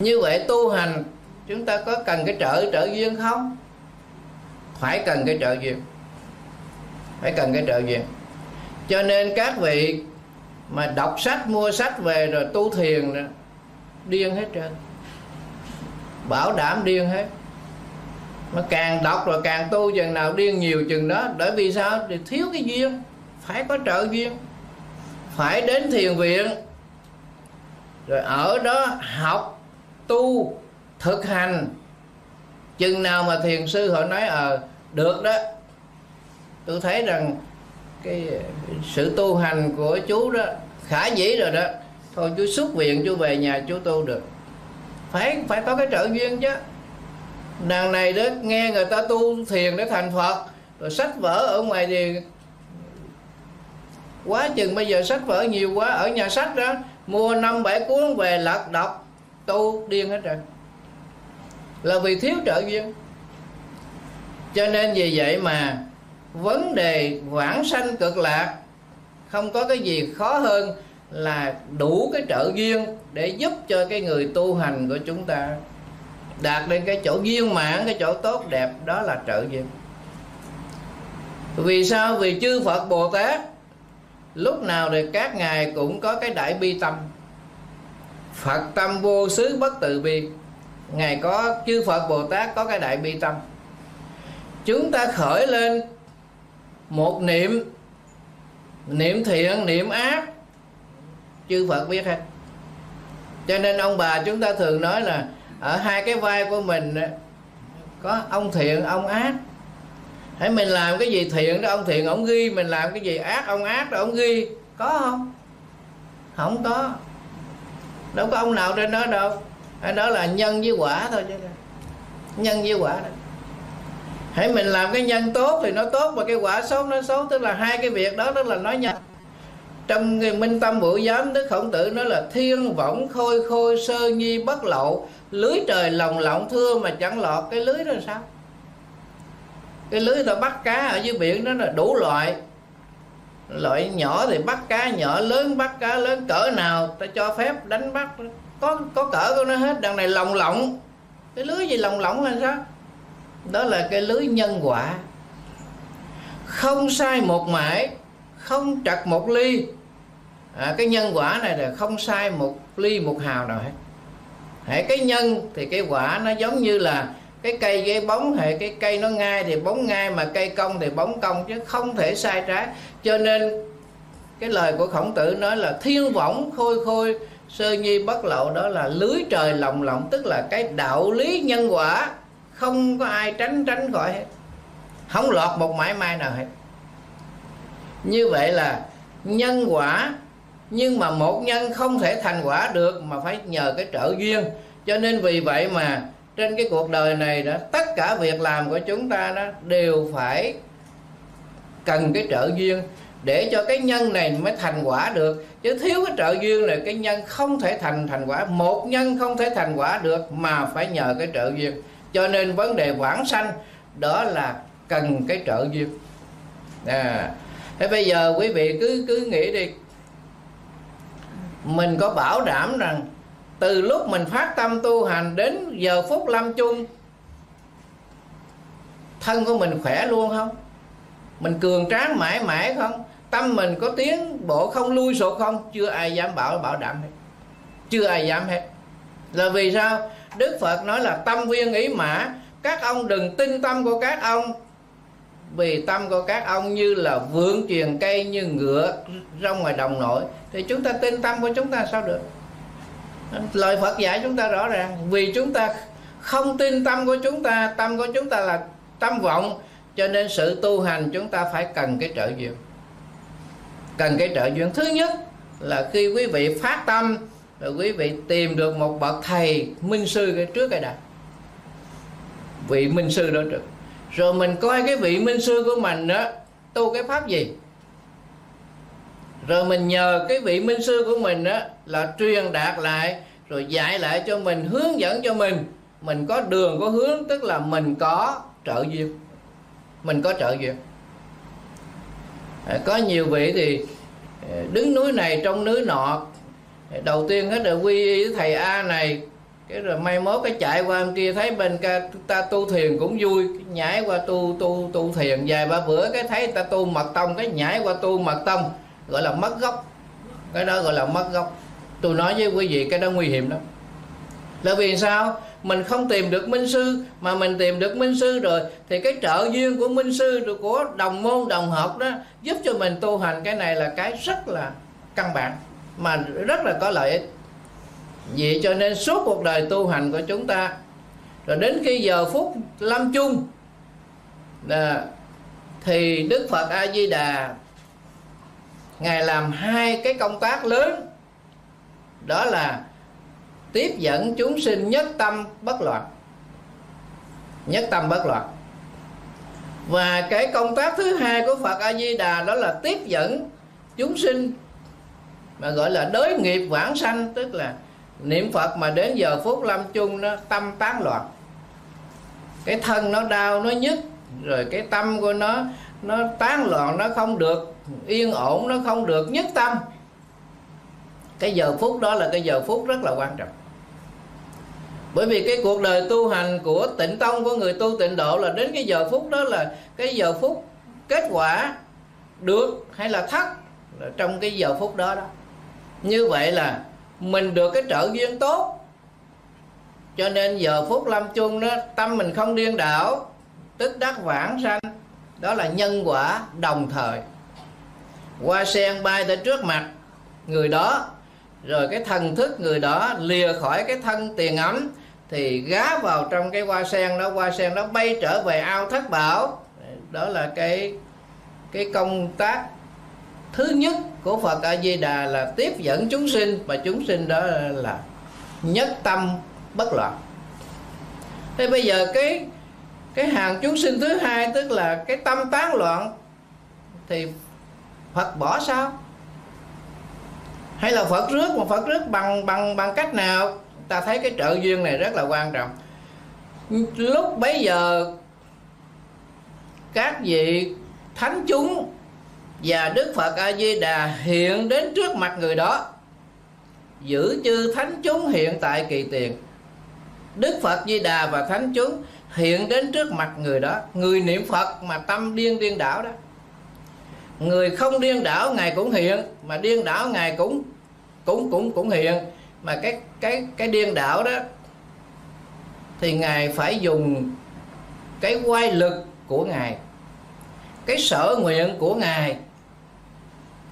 Như vậy tu hành chúng ta có cần cái trợ duyên không? Phải cần cái trợ duyên. Phải cần cái trợ duyên. Cho nên các vị mà đọc sách, mua sách về rồi tu thiền nữa, điên hết trơn, bảo đảm điên hết. Mà càng đọc rồi càng tu, chừng nào điên nhiều chừng đó. Bởi vì sao? Thì thiếu cái duyên. Phải có trợ duyên. Phải đến thiền viện rồi ở đó học, tu, thực hành. Chừng nào mà thiền sư họ nói được đó, tôi thấy rằng cái sự tu hành của chú đó khả dĩ rồi đó, thôi chú xuất viện, chú về nhà chú tu được. Phải có cái trợ duyên chứ. Đằng này đó nghe người ta tu thiền để thành Phật, rồi sách vở ở ngoài thì quá chừng, bây giờ sách vở nhiều quá, ở nhà sách đó mua 5-7 cuốn về lật đọc tu điên hết rồi, là vì thiếu trợ duyên. Cho nên vì vậy mà vấn đề vãng sanh cực lạc không có cái gì khó hơn là đủ cái trợ duyên để giúp cho cái người tu hành của chúng ta đạt đến cái chỗ viên mãn, cái chỗ tốt đẹp, đó là trợ duyên. Vì sao? Vì chư Phật Bồ Tát lúc nào thì các ngài cũng có cái đại bi tâm. Phật tâm vô xứ bất từ bi. Ngài có, chư Phật Bồ Tát có cái đại bi tâm. Chúng ta khởi lên một niệm, niệm thiện, niệm ác, chư Phật biết hết. Cho nên ông bà chúng ta thường nói là ở hai cái vai của mình có ông thiện, ông ác. Hãy mình làm cái gì thiện đó ông thiện ông ghi, mình làm cái gì ác đó ông ghi. Có không? Không có. Đâu có ông nào trên đó đâu. Đó là nhân với quả thôi chứ. Nhân với quả đó. Hãy mình làm cái nhân tốt thì nó tốt, mà cái quả xấu nó xấu. Tức là hai cái việc đó, tức là nó nhân. Trong Minh Tâm Bửu Giám, Đức Khổng Tử nói là thiên võng khôi khôi sơ nhi bất lộ, lưới trời lồng lộng thưa mà chẳng lọt. Cái lưới đó là sao? Cái lưới ta bắt cá ở dưới biển đó là đủ loại. Loại nhỏ thì bắt cá nhỏ, lớn bắt cá lớn, cỡ nào ta cho phép đánh bắt. Có cỡ của nó hết. Đằng này lồng lộng. Cái lưới gì lồng lộng là sao? Đó là cái lưới nhân quả. Không sai một mãi, không trật một ly. Cái nhân quả này là không sai một ly một hào nào hết. Hễ cái nhân thì cái quả nó giống như là cái cây ghế bóng, hệ cái cây nó ngay thì bóng ngay, mà cây cong thì bóng cong, chứ không thể sai trái. Cho nên cái lời của Khổng Tử nói là thiên võng khôi khôi sơ nhi bất lộ, đó là lưới trời lồng lộng, tức là cái đạo lý nhân quả không có ai tránh khỏi hết, không lọt một mãi may nào hết. Như vậy là nhân quả, nhưng mà một nhân không thể thành quả được mà phải nhờ cái trợ duyên. Cho nên vì vậy mà trên cái cuộc đời này đó, tất cả việc làm của chúng ta đó đều phải cần cái trợ duyên để cho cái nhân này mới thành quả được. Chứ thiếu cái trợ duyên là cái nhân không thể thành quả. Một nhân không thể thành quả được mà phải nhờ cái trợ duyên. Cho nên vấn đề vãng sanh đó là cần cái trợ duyên. Thế bây giờ quý vị cứ nghĩ đi, mình có bảo đảm rằng từ lúc mình phát tâm tu hành đến giờ phút lâm chung, thân của mình khỏe luôn không? Mình cường tráng mãi mãi không? Tâm mình có tiến bộ không, lui sụt không? Chưa ai dám bảo đảm hết. Chưa ai dám hết. Là vì sao? Đức Phật nói là tâm viên ý mã. Các ông đừng tin tâm của các ông, vì tâm của các ông như là vượn truyền cây, như ngựa rong ngoài đồng nổi. Thì chúng ta tin tâm của chúng ta sao được? Lời Phật dạy chúng ta rõ ràng. Vì chúng ta không tin tâm của chúng ta, tâm của chúng ta là tâm vọng. Cho nên sự tu hành chúng ta phải cần cái trợ duyên. Cần cái trợ duyên. Thứ nhất là khi quý vị phát tâm rồi quý vị tìm được một bậc thầy minh sư cái trước cái đã. Vị minh sư đó trước. Rồi mình coi cái vị minh sư của mình đó tu cái pháp gì, rồi mình nhờ cái vị minh sư của mình đó là truyền đạt lại, rồi dạy lại cho mình, hướng dẫn cho mình. Mình có đường có hướng, tức là mình có trợ duyên. Mình có trợ duyên. Có nhiều vị thì đứng núi này trong núi nọ, đầu tiên hết là quy y với thầy A này, Thế rồi mai mốt cái chạy qua em kia thấy bên ta tu thiền cũng vui, nhảy qua tu thiền vài ba bữa cái thấy ta tu mật tông, cái nhảy qua tu mật tông, gọi là mất gốc. Cái đó gọi là mất gốc. Tôi nói với quý vị cái đó nguy hiểm lắm. Là vì sao? Mình không tìm được minh sư, mà mình tìm được minh sư rồi thì cái trợ duyên của minh sư rồi của đồng môn đồng học đó giúp cho mình tu hành. Cái này là cái rất là căn bản mà rất là có lợi ích. Vậy cho nên suốt cuộc đời tu hành của chúng ta, rồi đến khi giờ phút lâm chung thì Đức Phật A Di Đà Ngài làm hai cái công tác lớn, đó là tiếp dẫn chúng sinh nhất tâm bất loạn, nhất tâm bất loạn. Và cái công tác thứ hai của Phật A Di Đà đó là tiếp dẫn chúng sinh mà gọi là đới nghiệp vãng sanh, tức là niệm Phật mà đến giờ phút lâm chung nó tâm tán loạn, cái thân nó đau nó nhức, rồi cái tâm của nó tán loạn, nó không được yên ổn, nó không được nhất tâm. Cái giờ phút đó là cái giờ phút rất là quan trọng. Bởi vì cái cuộc đời tu hành của Tịnh Tông, của người tu Tịnh Độ là đến cái giờ phút đó là cái giờ phút kết quả được hay là thất là trong cái giờ phút đó đó. Như vậy là mình được cái trợ duyên tốt, cho nên giờ phút lâm chung đó tâm mình không điên đảo, tức đắc vãng sanh. Đó là nhân quả đồng thời. Hoa sen bay tới trước mặt người đó, rồi cái thần thức người đó lìa khỏi cái thân tiền ấm thì gá vào trong cái hoa sen đó, hoa sen đó bay trở về ao thất bảo. Đó là cái công tác thứ nhất của Phật A Di Đà là tiếp dẫn chúng sinh, và chúng sinh đó là nhất tâm bất loạn. Thế bây giờ cái hàng chúng sinh thứ hai, tức là cái tâm tán loạn, thì Phật bỏ sao? Hay là Phật rước, mà Phật rước bằng cách nào? Ta thấy cái trợ duyên này rất là quan trọng. Lúc bấy giờ các vị thánh chúng và Đức Phật A Di Đà hiện đến trước mặt người đó. Giữ chư thánh chúng hiện tại kỳ tiền, Đức Phật Di Đà và thánh chúng hiện đến trước mặt người đó. Người niệm Phật mà tâm điên đảo đó, người không điên đảo Ngài cũng hiện, mà điên đảo Ngài cũng hiện. Mà cái điên đảo đó thì Ngài phải dùng cái oai lực của Ngài, cái sở nguyện của Ngài,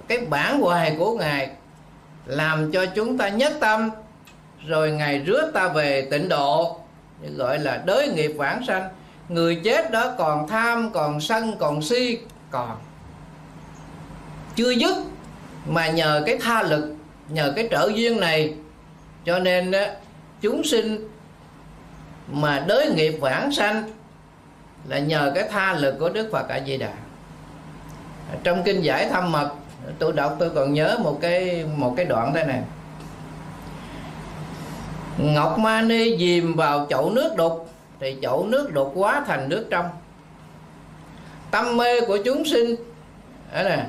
cái bản hoài của Ngài, làm cho chúng ta nhất tâm, rồi Ngài rước ta về tịnh độ, gọi là đới nghiệp vãng sanh. Người chết đó còn tham, còn sân, còn si, còn chưa dứt, mà nhờ cái tha lực, nhờ cái trợ duyên này, cho nên chúng sinh mà đới nghiệp vãng sanh là nhờ cái tha lực của Đức Phật A Di Đà. Trong kinh Giải Thâm Mật tôi đọc, tôi còn nhớ một cái đoạn thế này: Ngọc Ma Ni dìm vào chậu nước đục thì chậu nước đục hóa thành nước trong. Tâm mê của chúng sinh đó nè,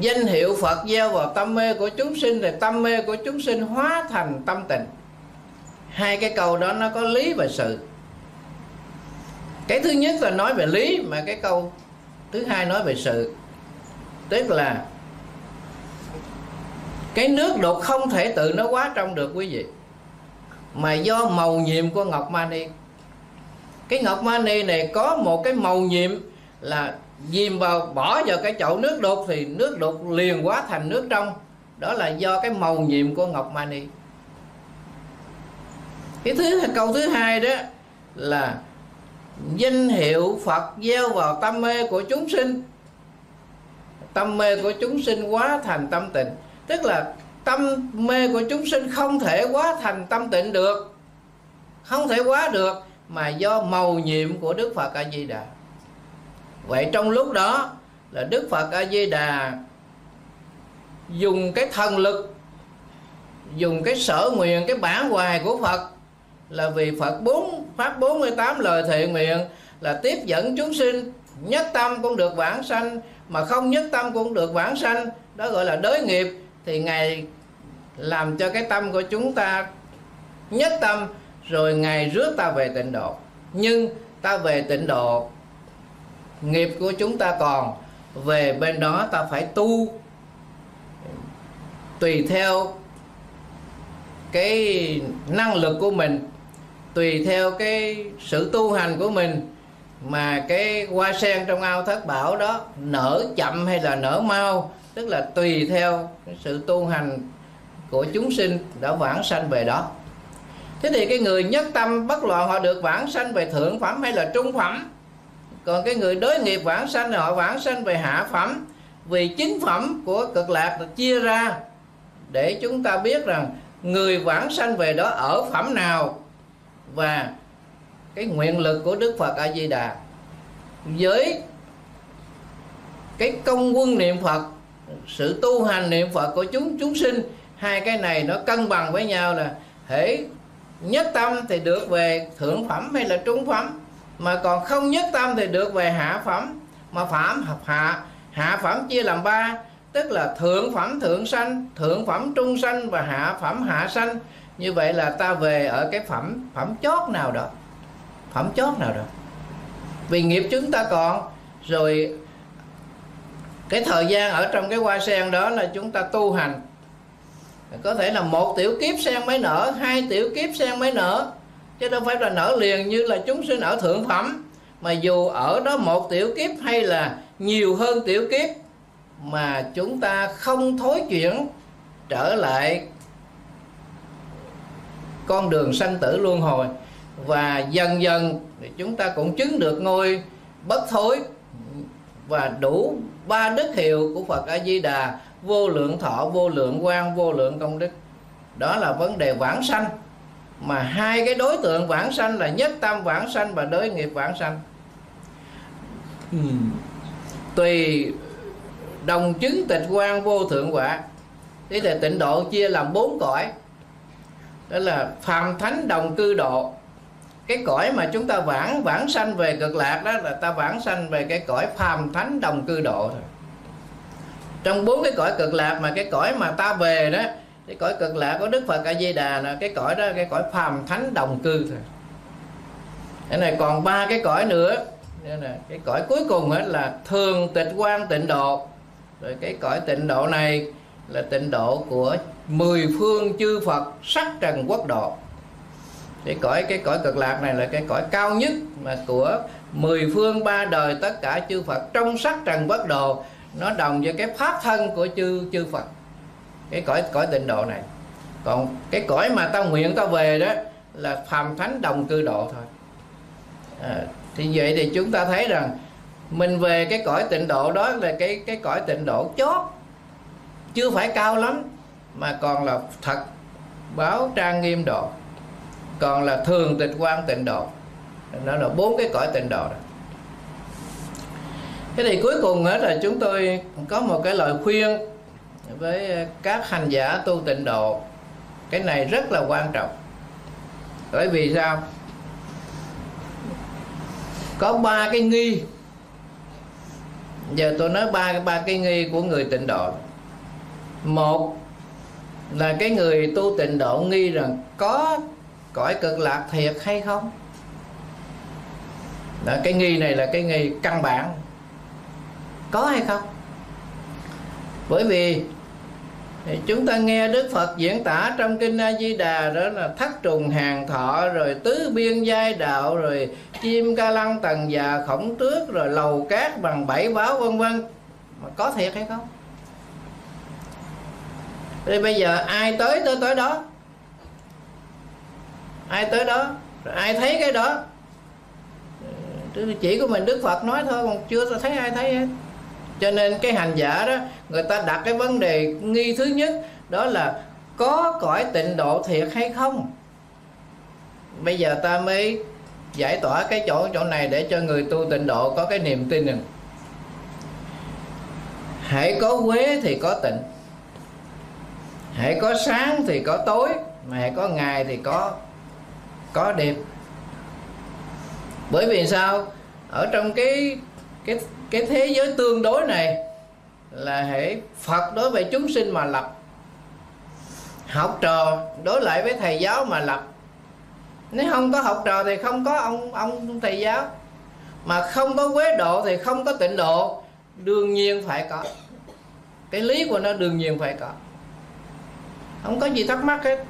danh hiệu Phật gieo vào tâm mê của chúng sinh thì tâm mê của chúng sinh hóa thành tâm tình. Hai cái câu đó nó có lý và sự. Cái thứ nhất là nói về lý, mà cái câu thứ hai nói về sự. Tức là cái nước đục không thể tự nó hóa trong được quý vị, mà do màu nhiệm của Ngọc Ma Ni. Cái Ngọc Ma Ni này có một cái màu nhiệm là dìm vào, bỏ vào cái chậu nước đục thì nước đục liền hóa thành nước trong. Đó là do cái màu nhiệm của Ngọc Ma Ni. Câu thứ hai đó là danh hiệu Phật gieo vào tâm mê của chúng sinh, tâm mê của chúng sinh hóa thành tâm tịnh. Tức là tâm mê của chúng sinh không thể hóa thành tâm tịnh được, không thể hóa được, mà do màu nhiệm của Đức Phật A Di Đà. Vậy trong lúc đó là Đức Phật A Di Đà dùng cái thần lực, dùng cái sở nguyện, cái bản hoài của Phật, là vì Phật phát 48 lời thệ nguyện là tiếp dẫn chúng sinh nhất tâm cũng được vãng sanh, mà không nhất tâm cũng được vãng sanh. Đó gọi là đới nghiệp. Thì Ngài làm cho cái tâm của chúng ta nhất tâm, rồi ngày rước ta về tịnh độ. Nhưng ta về tịnh độ, nghiệp của chúng ta còn, về bên đó ta phải tu tùy theo cái năng lực của mình, tùy theo cái sự tu hành của mình. Mà cái hoa sen trong ao Thất Bảo đó nở chậm hay là nở mau, tức là tùy theo cái sự tu hành của chúng sinh đã vãng sanh về đó. Thế thì cái người nhất tâm bất loạn họ được vãng sanh về thượng phẩm hay là trung phẩm. Còn cái người đối nghiệp vãng sanh họ vãng sanh về hạ phẩm. Vì chính phẩm của Cực Lạc được chia ra để chúng ta biết rằng người vãng sanh về đó ở phẩm nào. Và cái nguyện lực của Đức Phật A Di Đà với cái công quân niệm Phật, sự tu hành niệm Phật của chúng sinh, hai cái này nó cân bằng với nhau, là hễ nhất tâm thì được về thượng phẩm hay là trung phẩm, mà còn không nhất tâm thì được về hạ phẩm. Mà hạ phẩm chia làm ba, tức là thượng phẩm thượng sanh, thượng phẩm trung sanh và hạ phẩm hạ sanh. Như vậy là ta về ở cái phẩm chót nào đó. Vì nghiệp chúng ta còn, rồi cái thời gian ở trong cái hoa sen đó là chúng ta tu hành. Có thể là 1 tiểu kiếp sen mới nở, 2 tiểu kiếp sen mới nở, chứ đâu phải là nở liền như là chúng sinh ở thượng phẩm. Mà dù ở đó 1 tiểu kiếp hay là nhiều hơn tiểu kiếp, mà chúng ta không thối chuyển trở lại con đường sanh tử luân hồi, và dần dần chúng ta cũng chứng được ngôi bất thối và đủ 3 đức hiệu của Phật A Di Đà: vô lượng thọ, vô lượng quang, vô lượng công đức. Đó là vấn đề vãng sanh. Mà hai cái đối tượng vãng sanh là nhất tâm vãng sanh và đối nghiệp vãng sanh. Tùy đồng chứng tịch quan vô thượng quả. Thế thì tịnh độ chia làm 4 cõi. Đó là phàm thánh đồng cư độ. Cái cõi mà chúng ta vãng sanh về Cực Lạc đó là ta vãng sanh về cái cõi phàm thánh đồng cư độ thôi. Trong 4 cái cõi Cực Lạc, mà cái cõi mà ta về đó, cái cõi Cực Lạc của Đức Phật A Di Đà là cái cõi đó, cái cõi phàm thánh đồng cư thôi. Cái này còn 3 cái cõi nữa. Cái cõi cuối cùng là thường tịch quan tịnh độ. Rồi cái cõi tịnh độ này là tịnh độ của 10 phương chư Phật sắc trần quốc độ. Cái cõi Cực Lạc này là cái cõi cao nhất mà của 10 phương 3 đời tất cả chư Phật trong sắc trần quốc độ. Nó đồng với cái pháp thân của chư Phật. Cái cõi tịnh độ này. Còn cái cõi mà ta nguyện ta về đó là phàm thánh đồng cư độ thôi. Thì vậy thì chúng ta thấy rằng mình về cái cõi tịnh độ đó là cái cõi tịnh độ chót, chưa phải cao lắm, mà còn là thật báo trang nghiêm độ, còn là thường tịch quan tịnh độ. Đó là 4 cái cõi tịnh độ đó. Thế thì cuối cùng là chúng tôi có một cái lời khuyên với các hành giả tu tịnh độ. Cái này rất là quan trọng. Bởi vì sao? Có 3 cái nghi. Giờ tôi nói ba cái nghi của người tịnh độ. 1 là cái người tu tịnh độ nghi rằng có cõi Cực Lạc thiệt hay không. Đó, cái nghi này là cái nghi căn bản. Có hay không? Bởi vì chúng ta nghe Đức Phật diễn tả trong Kinh A Di Đà đó là thất trùng hàng thọ, rồi tứ biên giai đạo, rồi chim ca lăng tần già khổng tước, rồi lầu cát bằng 7 báo, vân vân. Mà có thiệt hay không? Thì bây giờ ai tới đó? Ai tới đó? Rồi ai thấy cái đó? Chỉ của mình Đức Phật nói thôi, còn chưa thấy ai thấy hết. Cho nên cái hành giả đó, người ta đặt cái vấn đề nghi thứ nhất, đó là có cõi tịnh độ thiệt hay không. Bây giờ ta mới giải tỏa cái chỗ này để cho người tu tịnh độ có cái niềm tin này. Hãy có quế thì có tịnh, hãy có sáng thì có tối, mà hãy có ngày thì có đêm. Bởi vì sao? Ở trong cái thế giới tương đối này là hễ Phật đối với chúng sinh mà lập, học trò đối lại với thầy giáo mà lập, Nếu không có học trò thì không có ông thầy giáo, mà không có quế độ thì không có tịnh độ. Đương nhiên phải có, cái lý của nó đương nhiên phải có, không có gì thắc mắc hết.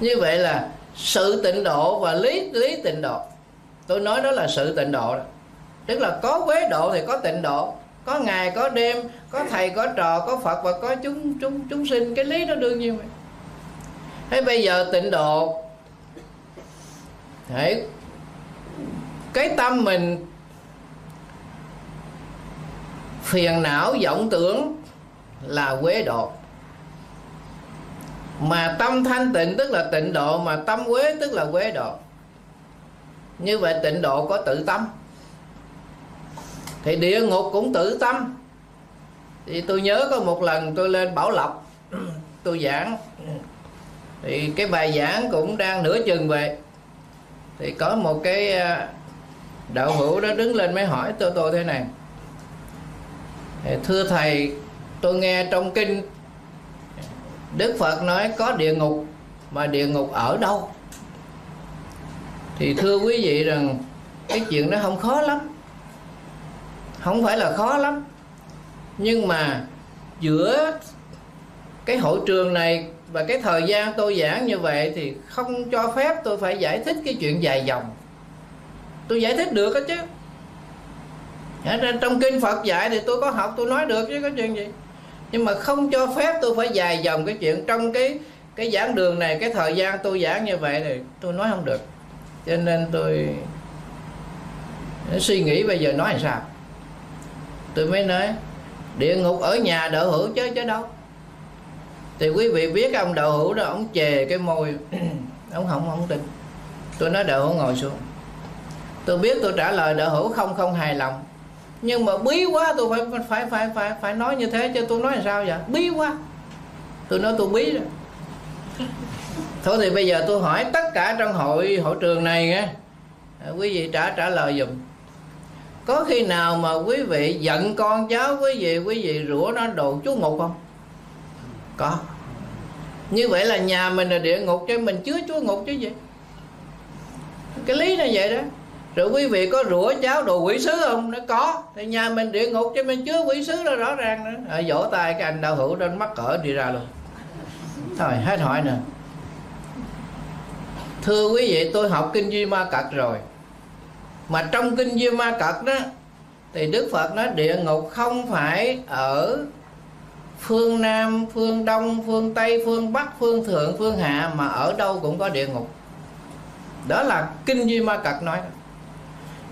Như vậy là sự tịnh độ và lý tịnh độ. Tôi nói đó là sự tịnh độ đó. Tức là có quế độ thì có tịnh độ, có ngày có đêm, có thầy có trò, có Phật và có chúng sinh. Cái lý nó đương nhiên vậy. Thế bây giờ tịnh độ, cái tâm mình phiền não vọng tưởng là quế độ, mà tâm thanh tịnh tức là tịnh độ, mà tâm quế tức là quế độ. Như vậy tịnh độ có tự tâm, thì địa ngục cũng tự tâm. Thì tôi nhớ có một lần tôi lên Bảo Lộc tôi giảng, thì cái bài giảng cũng đang nửa chừng về, thì có một cái đạo hữu đó đứng lên mới hỏi tôi thế này: thưa thầy, tôi nghe trong kinh Đức Phật nói có địa ngục, mà địa ngục ở đâu? Thì thưa quý vị rằng cái chuyện đó không khó lắm, không phải là khó lắm, nhưng mà giữa cái hội trường này và cái thời gian tôi giảng như vậy thì không cho phép tôi phải giải thích cái chuyện dài dòng. Tôi giải thích được đó chứ, trong kinh Phật dạy thì tôi có học, tôi nói được chứ có chuyện gì. Nhưng mà không cho phép tôi phải dài dòng cái chuyện trong cái giảng đường này, cái thời gian tôi giảng như vậy thì tôi nói không được. Cho nên tôi suy nghĩ bây giờ nói làm sao. Tôi mới nói địa ngục ở nhà đạo hữu chứ đâu. Thì quý vị biết ông đạo hữu đó, ông chề cái môi ông không tin. Tôi nói đạo hữu ngồi xuống. Tôi biết tôi trả lời đạo hữu không hài lòng, nhưng mà bí quá tôi phải nói như thế chứ, tôi nói làm sao vậy? Bí quá. Tôi nói tôi bí rồi. Thôi thì bây giờ tôi hỏi tất cả trong hội trường này nghe, quý vị trả lời dùm. Có khi nào mà quý vị giận con cháu quý vị rủa nó đồ chú ngục không? Có. Như vậy là nhà mình là địa ngục chứ mình chứa chú ngục chứ gì. Cái lý là vậy đó. Rồi quý vị có rủa cháu đồ quỷ sứ không? Nó có. Thì nhà mình địa ngục chứ mình chứa quỷ sứ đó rõ ràng nữa. Vỗ tay cái anh đạo hữu đến mắc cỡ đi ra luôn. Thôi hết hỏi nè. Thưa quý vị, tôi học kinh Duy Ma Cật rồi, mà trong kinh Duy Ma Cật đó thì Đức Phật nói địa ngục không phải ở phương Nam, phương Đông, phương Tây, phương Bắc, phương Thượng, phương Hạ, mà ở đâu cũng có địa ngục. Đó là kinh Duy Ma Cật nói.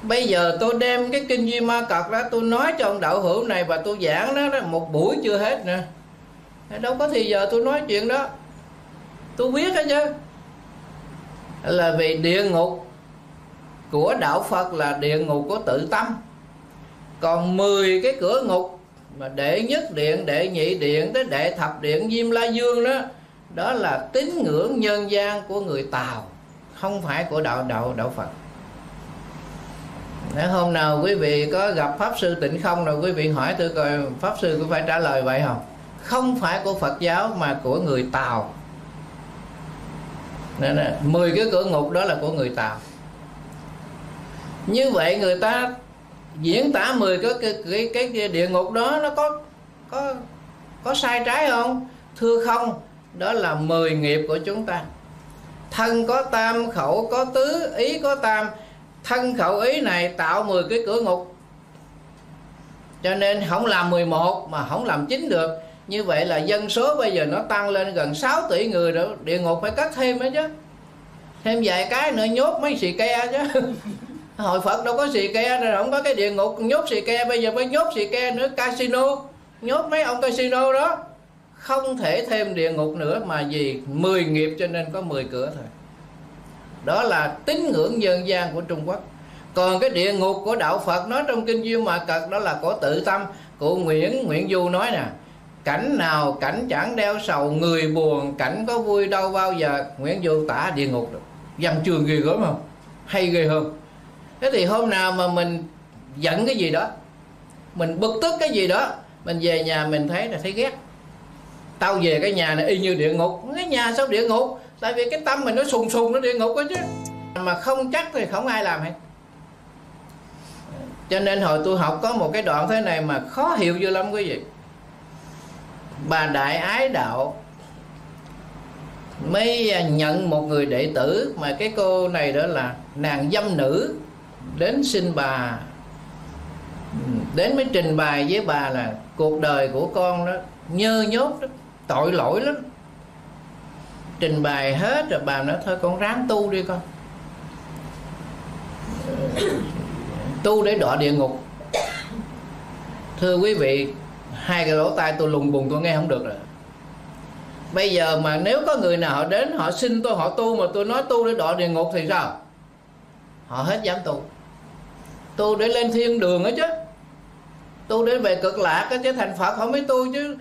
Bây giờ tôi đem cái kinh Duy Ma Cật đó tôi nói cho ông đạo hữu này, và tôi giảng đó một buổi chưa hết nè. Đâu có thì giờ tôi nói chuyện đó. Tôi biết đó chứ, là vì địa ngục của đạo Phật là địa ngục của tự tâm. Còn 10 cái cửa ngục mà đệ nhất điện, đệ nhị điện tới đệ thập điện Diêm La Dương đó, đó là tín ngưỡng nhân gian của người Tàu, không phải của đạo Phật. Nếu hôm nào quý vị có gặp Pháp Sư Tịnh Không rồi quý vị hỏi tôi coi Pháp Sư có phải trả lời vậy không? Không phải của Phật giáo mà của người Tàu. Nên là 10 cái cửa ngục đó là của người Tàu. Như vậy người ta diễn tả 10 cái địa ngục đó nó có sai trái không? Thưa không, đó là 10 nghiệp của chúng ta. Thân có tam, khẩu có tứ, ý có tam. Thân khẩu ý này tạo 10 cái cửa ngục, cho nên không làm 11 mà không làm 9 được. Như vậy là dân số bây giờ nó tăng lên gần 6 tỷ người rồi, địa ngục phải cắt thêm nữa chứ. Thêm vài cái nữa nhốt mấy xì ke chứ. Hội Phật đâu có xì ke, rồi không có cái địa ngục nhốt xì ke, bây giờ mới nhốt xì ke nữa, casino, nhốt mấy ông casino đó. Không thể thêm địa ngục nữa mà vì 10 nghiệp cho nên có 10 cửa thôi. Đó là tín ngưỡng dân gian của Trung Quốc. Còn cái địa ngục của đạo Phật nói trong kinh Duy Ma Cật đó là của tự tâm. Cụ Nguyễn Du nói nè: cảnh nào cảnh chẳng đeo sầu, người buồn cảnh có vui đâu bao giờ. Nguyễn Du tả địa ngục được. Văn chương ghê gớm không? Hay ghê hơn. Thế thì hôm nào mà mình giận cái gì đó, mình bực tức cái gì đó, mình về nhà mình thấy là thấy ghét. Tao về cái nhà này y như địa ngục. Cái nhà sao địa ngục? Tại vì cái tâm mình nó sùng sùng, nó địa ngục đó chứ. Mà không chắc thì không ai làm hết. Cho nên hồi tôi học có một cái đoạn thế này mà khó hiểu dữ lắm quý vị. Bà Đại Ái Đạo mới nhận một người đệ tử, mà cái cô này đó là nàng dâm nữ, đến xin bà, đến mới trình bày với bà là cuộc đời của con đó nhơ nhốt đó, tội lỗi lắm. Trình bày hết rồi bà nói thôi con ráng tu đi con, tu để đọa địa ngục. Thưa quý vị, hai cái lỗ tai tôi lùng bùng tôi nghe không được rồi. Bây giờ mà nếu có người nào họ đến họ xin tôi họ tu mà tôi nói tu để đọa địa ngục thì sao? Họ hết dám tu. Tu để lên thiên đường đó chứ, tu để về cực lạc đó chứ, thành Phật họ mới tu chứ.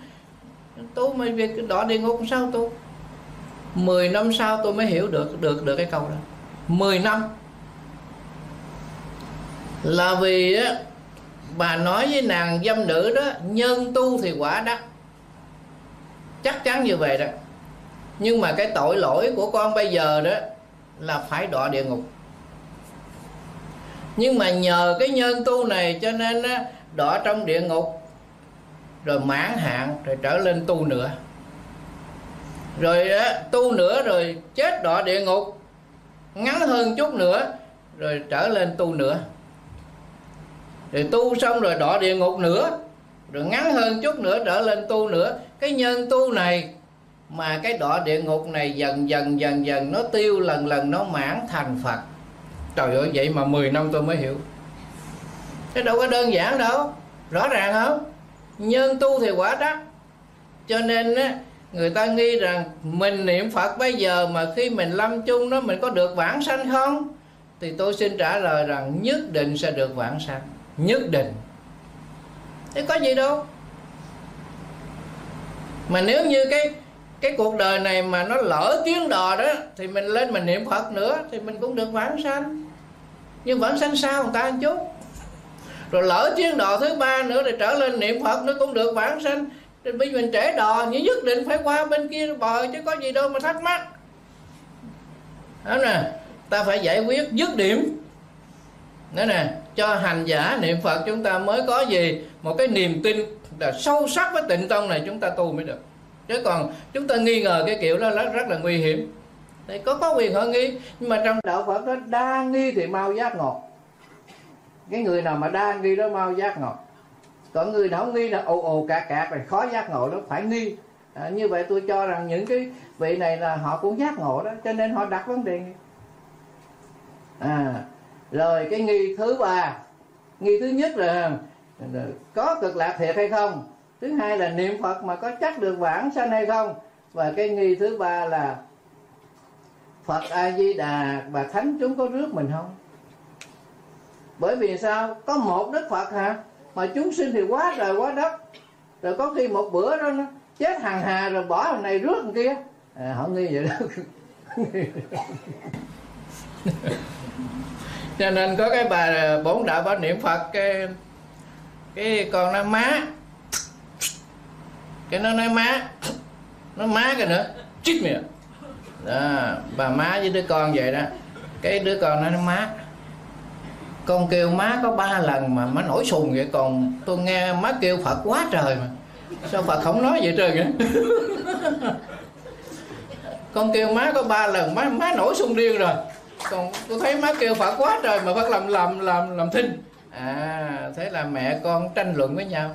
Tu mà việc đọa địa ngục sao tu? 10 năm sau tôi mới hiểu được cái câu đó. 10 năm là vì á, bà nói với nàng dâm nữ đó nhân tu thì quả đắc, chắc chắn như vậy đó. Nhưng mà cái tội lỗi của con bây giờ đó là phải đọa địa ngục. Nhưng mà nhờ cái nhân tu này cho nên á, đọa trong địa ngục, rồi mãn hạn, rồi trở lên tu nữa, rồi đó, tu nữa rồi chết đọa địa ngục, ngắn hơn chút nữa rồi trở lên tu nữa, rồi tu xong rồi đọa địa ngục nữa, rồi ngắn hơn chút nữa trở lên tu nữa. Cái nhân tu này mà cái đọa địa ngục này dần dần nó tiêu, lần lần nó mãn thành Phật. Trời ơi, vậy mà 10 năm tôi mới hiểu. Thế đâu có đơn giản đâu, rõ ràng không? Nhân tu thì quả đắc. Cho nên á, người ta nghi rằng mình niệm Phật bây giờ mà khi mình lâm chung đó mình có được vãng sanh không? Thì tôi xin trả lời rằng nhất định sẽ được vãng sanh, nhất định. Thế có gì đâu. Mà nếu như cái cuộc đời này mà nó lỡ kiến đò đó thì mình lên mình niệm Phật nữa thì mình cũng được vãng sanh. Nhưng vãng sanh sao người ta ăn chút. Rồi lỡ chuyến đò thứ ba nữa thì trở lên niệm Phật nó cũng được vãng sanh. Thì bây giờ mình trễ đò nhưng nhất định phải qua bên kia bờ chứ có gì đâu mà thắc mắc. Đó nè, ta phải giải quyết dứt điểm. Đó nè, cho hành giả niệm Phật chúng ta mới có gì? Một cái niềm tin là sâu sắc với tịnh tông này chúng ta tu mới được. Chứ còn chúng ta nghi ngờ cái kiểu đó rất là nguy hiểm. Thì có quyền họ nghi, nhưng mà trong đạo Phật đó đa nghi thì mau giác ngộ. Cái người nào mà đa nghi đó mau giác ngộ. Còn người nào không nghi là ồ cạc là khó giác ngộ lắm, phải nghi. Như vậy tôi cho rằng những cái vị này là họ cũng giác ngộ đó, cho nên họ đặt vấn đề nghi. Rồi cái nghi thứ ba, nghi thứ nhất là có cực lạc thiệt hay không, thứ hai là niệm Phật mà có chắc được vãng sanh hay không, và cái nghi thứ ba là Phật A Di Đà và thánh chúng có rước mình không. Bởi vì sao? Có một Đức Phật hả? Mà chúng sinh thì quá trời quá đất, rồi có khi một bữa đó nó chết hàng hà rồi bỏ thằng này rước thằng kia. Họ nghi vậy đó. Cho nên có cái bà bổn đạo bà niệm Phật, cái con nó má, cái nó nói má, nó má cái nữa chích mẹ đó. Bà má với đứa con vậy đó, cái đứa con nó má, con kêu má có 3 lần mà má nổi sùng vậy, còn tôi nghe má kêu Phật quá trời mà sao Phật không nói vậy trời kìa. Con kêu má có 3 lần má nổi sùng điên rồi, còn tôi thấy má kêu Phật quá trời mà Phật làm thinh. Thế là mẹ con tranh luận với nhau.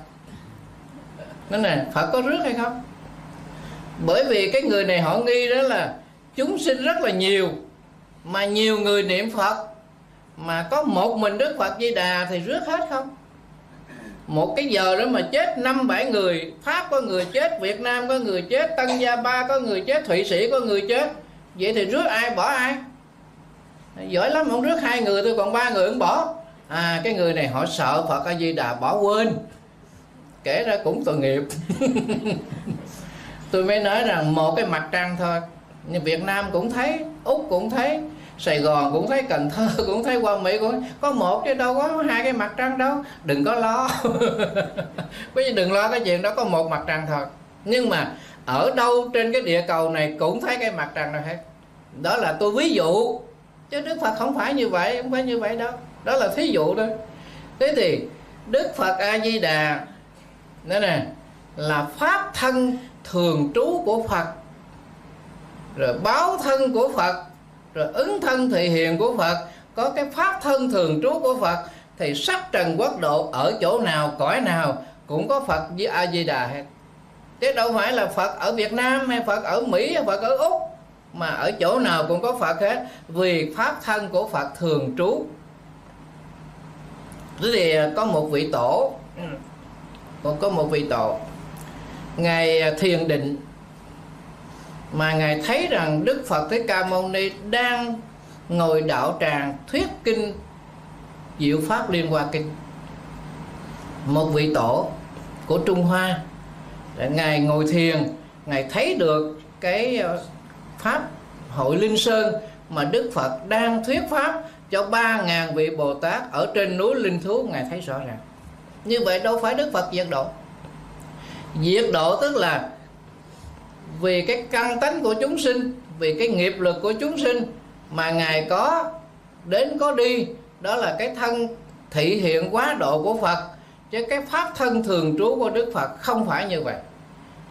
Nói nè, Phật có rước hay không? Bởi vì cái người này họ nghi đó là chúng sinh rất là nhiều, mà nhiều người niệm Phật, mà có một mình Đức Phật Di Đà thì rước hết không? Một cái giờ đó mà chết 5-7 người, Pháp có người chết, Việt Nam có người chết, Tân Gia Ba có người chết, Thụy Sĩ có người chết. Vậy thì rước ai bỏ ai? Giỏi lắm không rước 2 người thôi, còn 3 người cũng bỏ. Cái người này họ sợ Phật A Di Đà bỏ quên, kể ra cũng tội nghiệp. Tôi mới nói rằng một cái mặt trăng thôi, nhưng Việt Nam cũng thấy, Úc cũng thấy, Sài Gòn cũng thấy, Cần Thơ cũng thấy, qua Mỹ cũng có một chứ đâu có 2 cái mặt trăng đâu, đừng có lo. Đừng lo cái chuyện đó, có một mặt trăng thôi. Nhưng mà ở đâu trên cái địa cầu này cũng thấy cái mặt trăng này hết. Đó là tôi ví dụ, chứ Đức Phật không phải như vậy, không phải như vậy đâu. Đó là thí dụ thôi. Thế thì Đức Phật A Di Đà nữa nè, là pháp thân thường trú của Phật, rồi báo thân của Phật, rồi ứng thân thị hiện của Phật. Có cái pháp thân thường trú của Phật thì sắc trần quốc độ ở chỗ nào, cõi nào cũng có Phật với A Di Đà hết. Chứ đâu phải là Phật ở Việt Nam hay Phật ở Mỹ hay Phật ở Úc, mà ở chỗ nào cũng có Phật hết, vì pháp thân của Phật thường trú. Thế thì có một vị tổ, Ngài thiền định, mà Ngài thấy rằng Đức Phật Thích Ca Mâu Ni đang ngồi đạo tràng thuyết kinh Diệu Pháp Liên Hoa Kinh. Một vị tổ của Trung Hoa, Ngài ngồi thiền, Ngài thấy được cái Pháp Hội Linh Sơn mà Đức Phật đang thuyết Pháp cho 3.000 vị Bồ Tát ở trên núi Linh Thú. Ngài thấy rõ ràng. Như vậy đâu phải Đức Phật diệt độ. Diệt độ tức là vì cái căn tánh của chúng sinh, vì cái nghiệp lực của chúng sinh mà Ngài có đến có đi. Đó là cái thân thị hiện quá độ của Phật, chứ cái pháp thân thường trú của Đức Phật không phải như vậy.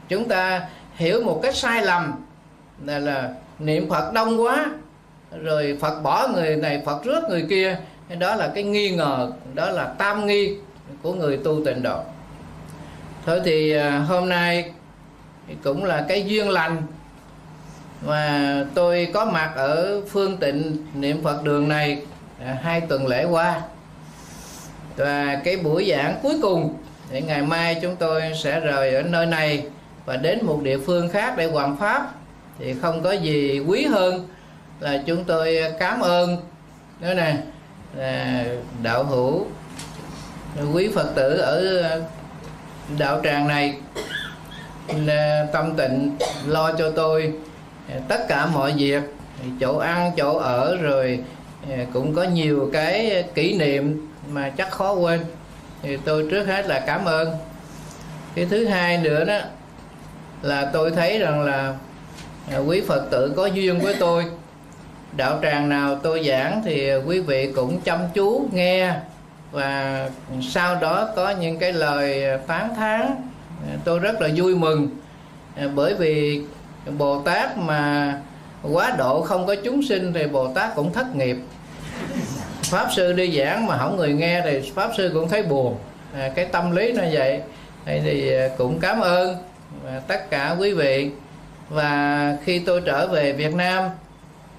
Chúng ta hiểu một cái sai lầm là niệm Phật đông quá, rồi Phật bỏ người này, Phật rước người kia. Đó là cái nghi ngờ, đó là tam nghi của người tu tịnh độ. Thôi thì hôm nay cũng là cái duyên lành mà tôi có mặt ở Phương Tịnh Niệm Phật Đường này 2 tuần lễ qua, và cái buổi giảng cuối cùng để ngày mai chúng tôi sẽ rời ở nơi này và đến một địa phương khác để hoằng pháp. Thì không có gì quý hơn là chúng tôi cảm ơn nữa nè đạo hữu, quý Phật tử ở đạo tràng này tâm tịnh lo cho tôi tất cả mọi việc, chỗ ăn chỗ ở, rồi cũng có nhiều cái kỷ niệm mà chắc khó quên. Thì tôi trước hết là cảm ơn. Cái thứ hai nữa đó là tôi thấy rằng là quý Phật tử có duyên với tôi. Đạo tràng nào tôi giảng thì quý vị cũng chăm chú nghe, và sau đó có những cái lời tán thán. Tôi rất là vui mừng, bởi vì Bồ Tát mà quá độ không có chúng sinh thì Bồ Tát cũng thất nghiệp. Pháp sư đi giảng mà không người nghe thì Pháp sư cũng thấy buồn. Cái tâm lý nó vậy. Thì cũng cảm ơn tất cả quý vị. Và khi tôi trở về Việt Nam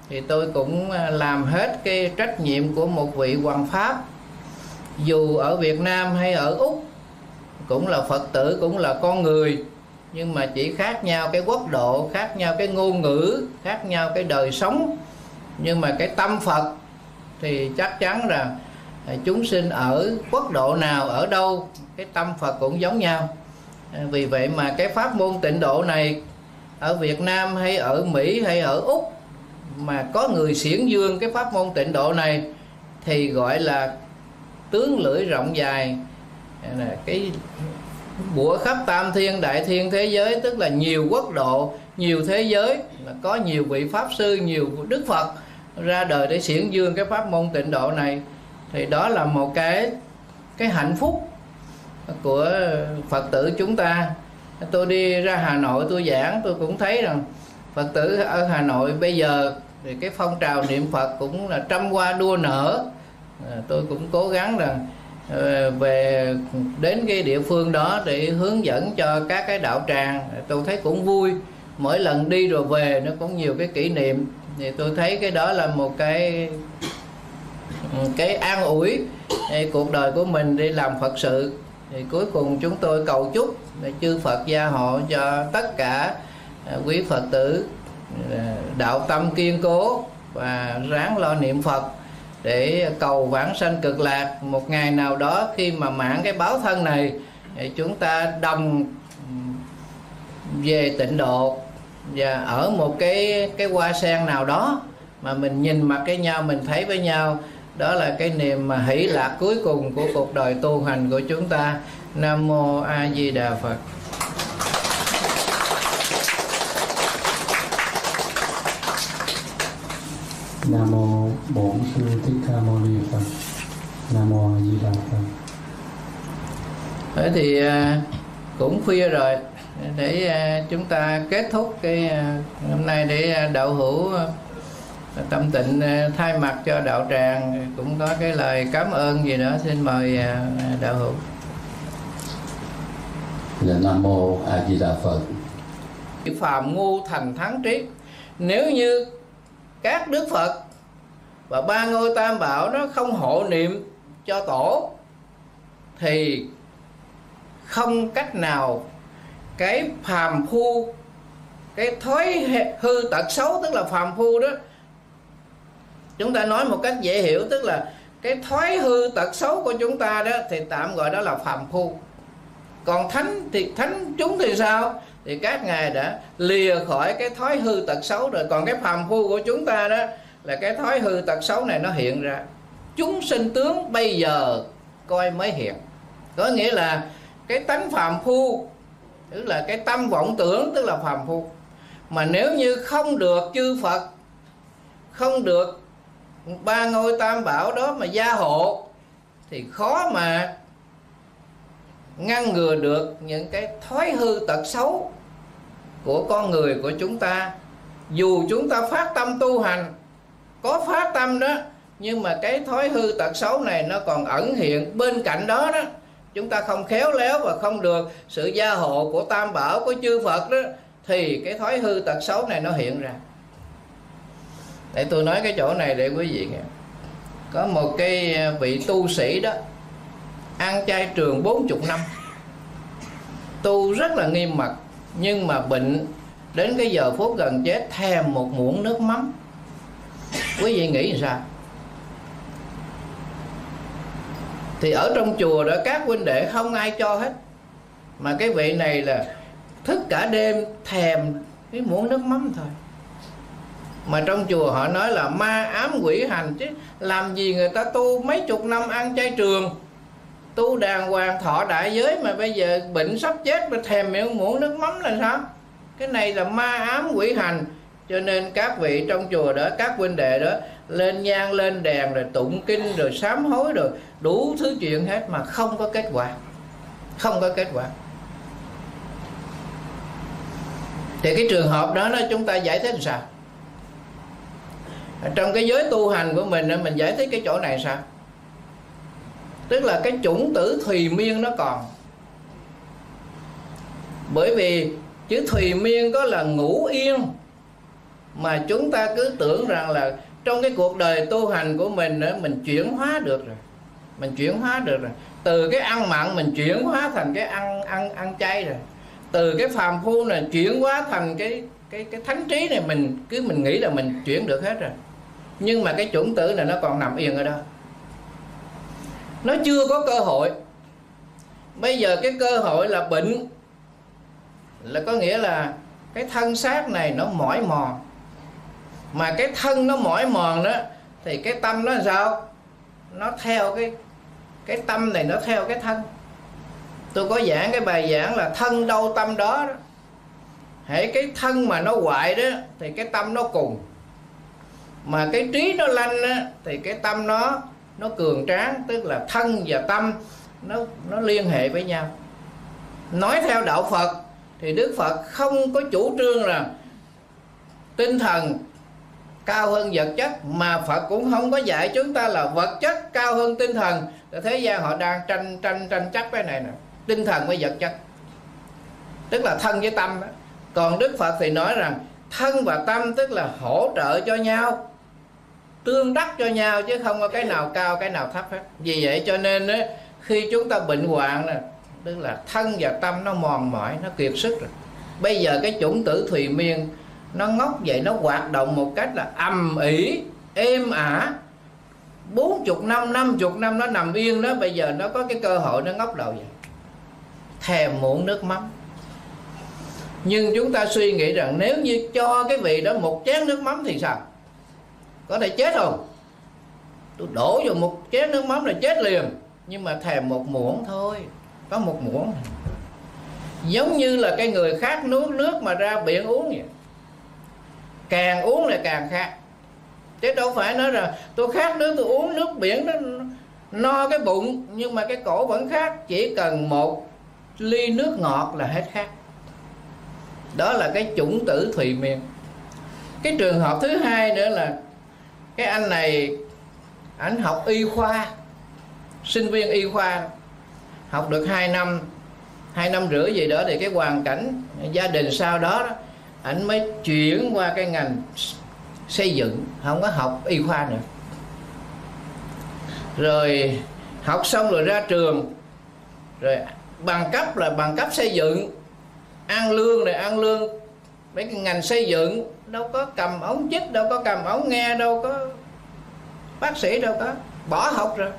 thì tôi cũng làm hết cái trách nhiệm của một vị hoằng pháp. Dù ở Việt Nam hay ở Úc, cũng là Phật tử, cũng là con người, nhưng mà chỉ khác nhau cái quốc độ, khác nhau cái ngôn ngữ, khác nhau cái đời sống. Nhưng mà cái tâm Phật thì chắc chắn rằng chúng sinh ở quốc độ nào, ở đâu, cái tâm Phật cũng giống nhau. Vì vậy mà cái pháp môn tịnh độ này ở Việt Nam hay ở Mỹ hay ở Úc mà có người xiển dương cái pháp môn tịnh độ này thì gọi là tướng lưỡi rộng dài, cái bủa khắp tam thiên đại thiên thế giới. Tức là nhiều quốc độ, nhiều thế giới, có nhiều vị pháp sư, nhiều Đức Phật ra đời để xiển dương cái pháp môn tịnh độ này. Thì đó là một cái hạnh phúc của Phật tử chúng ta. Tôi đi ra Hà Nội tôi giảng, tôi cũng thấy rằng Phật tử ở Hà Nội bây giờ thì cái phong trào niệm Phật cũng là trăm hoa đua nở. Tôi cũng cố gắng rằng về đến cái địa phương đó để hướng dẫn cho các cái đạo tràng. Tôi thấy cũng vui, mỗi lần đi rồi về nó cũng nhiều cái kỷ niệm. Thì tôi thấy cái đó là một cái an ủi cuộc đời của mình đi làm Phật sự. Thì cuối cùng chúng tôi cầu chúc chư Phật gia hộ cho tất cả quý Phật tử đạo tâm kiên cố và ráng lo niệm Phật để cầu vãng sanh cực lạc. Một ngày nào đó khi mà mãn cái báo thân này, chúng ta đồng về tịnh độ, và ở một cái hoa sen nào đó mà mình nhìn mặt cái nhau, mình thấy với nhau. Đó là cái niềm mà hỷ lạc cuối cùng của cuộc đời tu hành của chúng ta. Nam Mô A Di Đà Phật. Nam mô Bổn Sư Thích Ca Mâu Ni Phật. Nam mô A Di Đà Phật. Thế thì cũng khuya rồi, để chúng ta kết thúc cái hôm nay, để đạo hữu Tâm Tịnh thay mặt cho đạo tràng cũng có cái lời cảm ơn gì đó, xin mời đạo hữu. Nam mô A Di Đà Phật. Phàm ngu thành thắng trí, nếu như các đức Phật và ba ngôi Tam Bảo nó không hộ niệm cho tổ thì không cách nào cái phàm phu, cái thói hư tật xấu, tức là phàm phu đó, chúng ta nói một cách dễ hiểu tức là cái thói hư tật xấu của chúng ta đó thì tạm gọi đó là phàm phu. Còn thánh thì thánh chúng thì sao? Thì các ngài đã lìa khỏi cái thói hư tật xấu rồi. Còn cái phàm phu của chúng ta đó là cái thói hư tật xấu này nó hiện ra. Chúng sinh tướng bây giờ coi mới hiện. Có nghĩa là cái tánh phàm phu, tức là cái tâm vọng tưởng, tức là phàm phu. Mà nếu như không được chư Phật, không được ba ngôi Tam Bảo đó mà gia hộ thì khó mà ngăn ngừa được những cái thói hư tật xấu của con người của chúng ta. Dù chúng ta phát tâm tu hành, có phát tâm đó, nhưng mà cái thói hư tật xấu này nó còn ẩn hiện bên cạnh đó đó. Chúng ta không khéo léo và không được sự gia hộ của Tam Bảo, của chư Phật đó, thì cái thói hư tật xấu này nó hiện ra. Để tôi nói cái chỗ này để quý vị nghe. Có một cái vị tu sĩ đó ăn chay trường 40 năm, tu rất là nghiêm mật, nhưng mà bệnh đến cái giờ phút gần chết, thèm một muỗng nước mắm. Quý vị nghĩ sao? Thì ở trong chùa đó các huynh đệ không ai cho hết, mà cái vị này là thức cả đêm thèm cái muỗng nước mắm thôi. Mà trong chùa họ nói là ma ám quỷ hành, chứ làm gì người ta tu mấy chục năm ăn chay trường, tu đàng hoàng thọ đại giới mà bây giờ bệnh sắp chết mà thèm miệng muỗng nước mắm là sao? Cái này là ma ám quỷ hành. Cho nên các vị trong chùa đó, các huynh đệ đó lên nhang lên đèn rồi tụng kinh rồi sám hối rồi đủ thứ chuyện hết mà không có kết quả. Không có kết quả. Thì cái trường hợp đó chúng ta giải thích sao? Trong cái giới tu hành của mình giải thích cái chỗ này sao? Tức là cái chủng tử thùy miên nó còn. Bởi vì chữ thùy miên có là ngủ yên, mà chúng ta cứ tưởng rằng là trong cái cuộc đời tu hành của mình mình chuyển hóa được rồi. Mình chuyển hóa được rồi. Từ cái ăn mặn mình chuyển hóa thành cái ăn chay rồi. Từ cái phàm phu này chuyển hóa thành cái thánh trí này, mình nghĩ là mình chuyển được hết rồi. Nhưng mà cái chủng tử này nó còn nằm yên ở đó. Nó chưa có cơ hội. Bây giờ cái cơ hội là bệnh, là có nghĩa là cái thân xác này nó mỏi mòn. Mà cái thân nó mỏi mòn đó thì cái tâm nó sao? Nó theo cái tâm này, nó theo cái thân. Tôi có giảng cái bài giảng là thân đâu tâm đó, đó. Hễ cái thân mà nó hoại đó thì cái tâm nó cùng. Mà cái trí nó lanh đó thì cái tâm nó cường tráng, tức là thân và tâm nó liên hệ với nhau. Nói theo đạo Phật thì Đức Phật không có chủ trương là tinh thần cao hơn vật chất, mà Phật cũng không có dạy chúng ta là vật chất cao hơn tinh thần. Thế gian họ đang tranh chấp cái này nè, tinh thần với vật chất, tức là thân với tâm đó. Còn Đức Phật thì nói rằng thân và tâm tức là hỗ trợ cho nhau, tương đắc cho nhau, chứ không có cái nào cao cái nào thấp hết. Vì vậy cho nên đó, khi chúng ta bệnh hoạn nè, tức là thân và tâm nó mòn mỏi, nó kiệt sức rồi. Bây giờ cái chủng tử thùy miên nó ngốc vậy, nó hoạt động một cách là ầm ĩ êm ả. 40 năm 50 năm nó nằm yên đó, bây giờ nó có cái cơ hội nó ngóc đầu vậy, thèm muỗng nước mắm. Nhưng chúng ta suy nghĩ rằng nếu như cho cái vị đó một chén nước mắm thì sao? Có thể chết không? Tôi đổ vào một chén nước mắm là chết liền. Nhưng mà thèm một muỗng thôi, có một muỗng. Giống như là cái người khác nuốt nước mà ra biển uống vậy, càng uống lại càng khát. chứ đâu phải nói là tôi khát nước tôi uống nước biển đó no cái bụng nhưng mà cái cổ vẫn khát, chỉ cần một ly nước ngọt là hết khát. Đó là cái chủng tử thùy miên. Cái trường hợp thứ hai nữa là cái anh này ảnh học y khoa, sinh viên y khoa, học được 2 năm, 2 năm rưỡi gì đó thì cái hoàn cảnh gia đình sau đó ảnh mới chuyển qua cái ngành xây dựng, không có học y khoa nữa. Rồi học xong rồi ra trường, rồi bằng cấp là bằng cấp xây dựng, ăn lương rồi ăn lương mấy cái ngành xây dựng, đâu có cầm ống chích, đâu có cầm ống nghe, đâu có bác sĩ, đâu có, bỏ học rồi.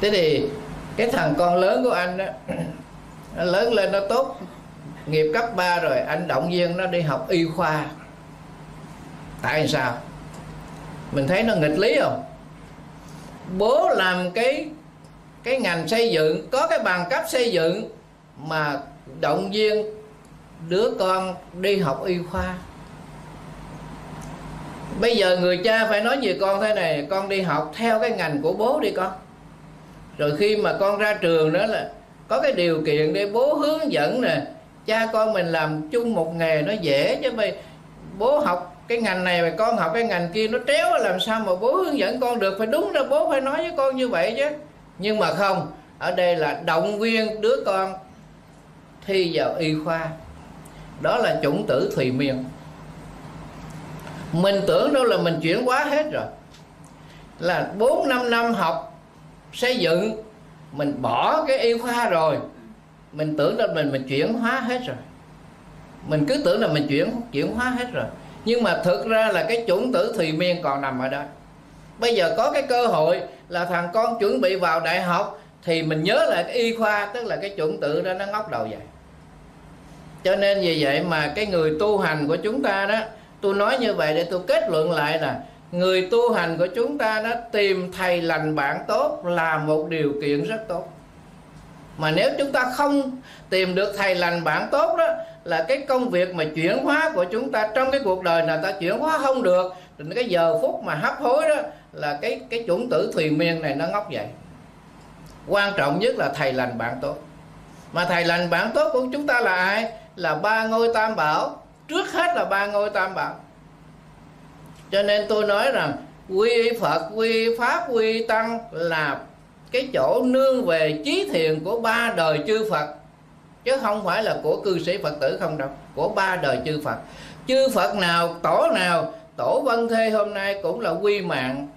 Thế thì cái thằng con lớn của anh đó, nó lớn lên nó tốt nghiệp cấp 3 rồi, anh động viên nó đi học y khoa. Tại sao? Mình thấy nó nghịch lý không? Bố làm cái ngành xây dựng, có cái bằng cấp xây dựng mà động viên đứa con đi học y khoa. Bây giờ người cha phải nói về con thế này: con đi học theo cái ngành của bố đi con, rồi khi mà con ra trường đó là có cái điều kiện để bố hướng dẫn nè, cha con mình làm chung một nghề nó dễ, chứ bây bố học cái ngành này mà con học cái ngành kia nó tréo, làm sao mà bố hướng dẫn con được, phải đúng ra bố phải nói với con như vậy chứ. Nhưng mà không, ở đây là động viên đứa con thi vào y khoa. Đó là chủng tử thùy miên. Mình tưởng đâu là mình chuyển hóa hết rồi, là 4-5 năm học xây dựng mình bỏ cái y khoa rồi, mình tưởng là mình chuyển hóa hết rồi, mình cứ tưởng là mình chuyển hóa hết rồi, nhưng mà thực ra là cái chủng tử thùy miên còn nằm ở đó. Bây giờ có cái cơ hội là thằng con chuẩn bị vào đại học thì mình nhớ lại cái y khoa, tức là cái chủng tử đó nó ngóc đầu vậy. Cho nên vì vậy mà cái người tu hành của chúng ta đó, tôi nói như vậy để tôi kết luận lại là người tu hành của chúng ta đó, tìm thầy lành bạn tốt là một điều kiện rất tốt. Mà nếu chúng ta không tìm được thầy lành bạn tốt đó, là cái công việc mà chuyển hóa của chúng ta trong cái cuộc đời là ta chuyển hóa không được. Đến cái giờ phút mà hấp hối đó là cái chủng tử thùy miên này nó ngóc dậy. Quan trọng nhất là thầy lành bạn tốt. Mà thầy lành bạn tốt của chúng ta là ai? Là ba ngôi tam bảo. Trước hết là ba ngôi tam bảo. Cho nên tôi nói rằng quy Phật, quy Pháp, quy Tăng là cái chỗ nương về chí thiện của ba đời chư Phật, chứ không phải là của cư sĩ Phật tử không đâu, của ba đời chư Phật. Chư Phật nào, tổ Vân Thê hôm nay cũng là quy mạng